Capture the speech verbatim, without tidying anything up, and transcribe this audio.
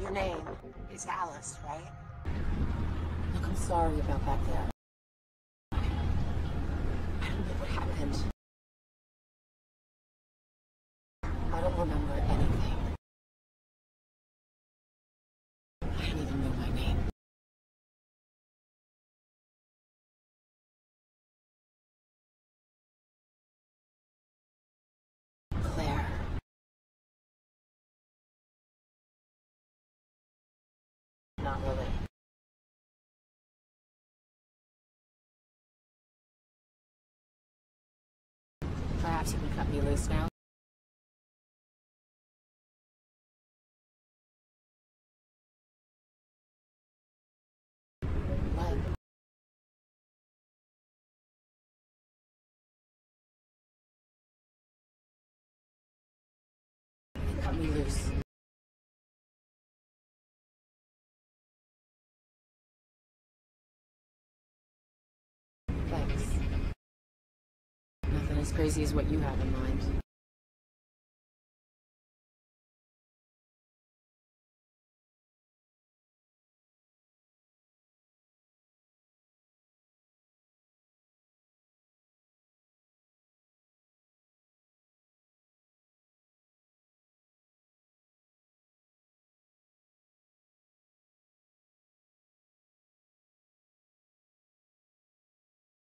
Your name is Alice, right? Look, I'm sorry about back there. I don't know what happened. I don't remember anything. I don't even know my name. Not really. Perhaps you can cut me loose now. What? Cut me loose. As crazy as what you have in mind.